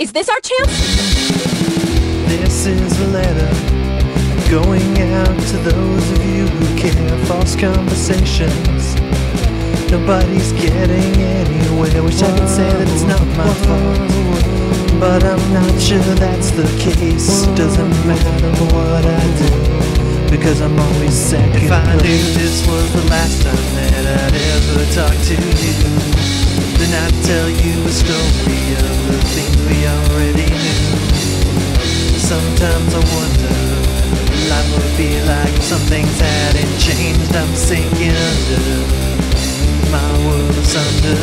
Is this our chance? This is a letter going out to those of you who care. False conversations, nobody's getting anywhere. Wish I could say that it's not my fault, but I'm not sure that's the case. Doesn't matter what I do, because I'm always second place. If I knew this was the last time that I'd ever talk to you, then I'd tell you a story of the things we already knew. Sometimes I wonder life would be like if some things hadn't changed. I'm sinking under, my world is under.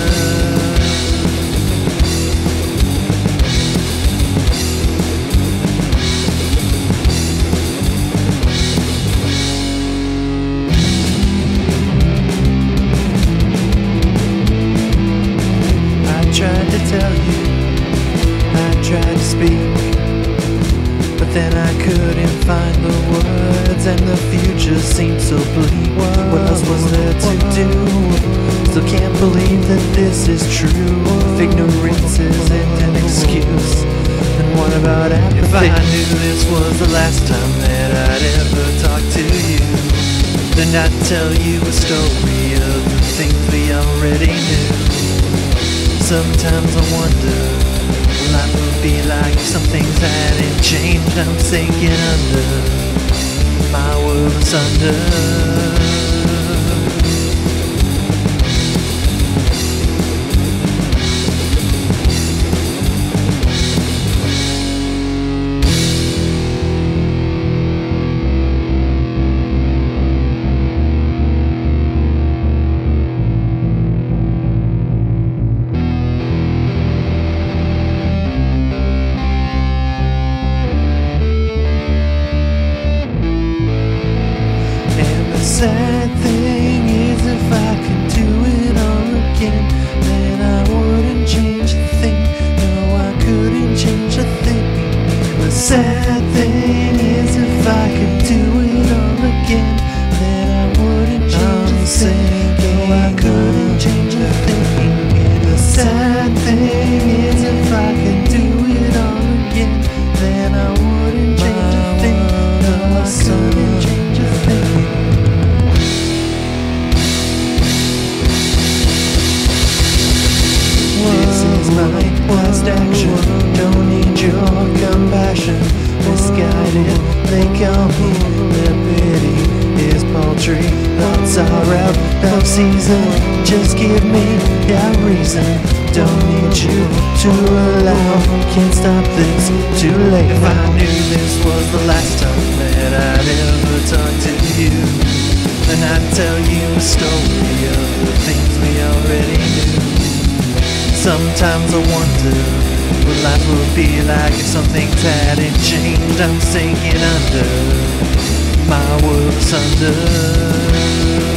I tried to tell you, I tried to speak, but then I couldn't find the words, and the future seemed so bleak. What else was there to do? Still can't believe that this is true. If ignorance isn't an excuse, then what about apathy? If I knew this was the last time that I'd ever talk to you, then I'd tell you a story of the things we already knew. Sometimes I wonder life would be like if some things hadn't changed. I'm sinking under, my world is under. Sad thing is, if I could do it all again, then I wouldn't change a thing. No, I couldn't change a thing. The sad thing is, if I could do it all again, then I wouldn't change a thing. No, I couldn't change a thing. The sad thing is, if I could do it all again, then I wouldn't change a thing. No, I couldn't change a thing. My past action, don't need your compassion. Misguided, they call me. Their pity is paltry. Thoughts are out of season, just give me a reason. Don't need you to allow, can't stop this, too late. If I knew this was the last time that I'd ever talk to you, then I'd tell you a story of the things we already knew. Sometimes I wonder what life would be like if some things hadn't changed. I'm sinking under, my world's under.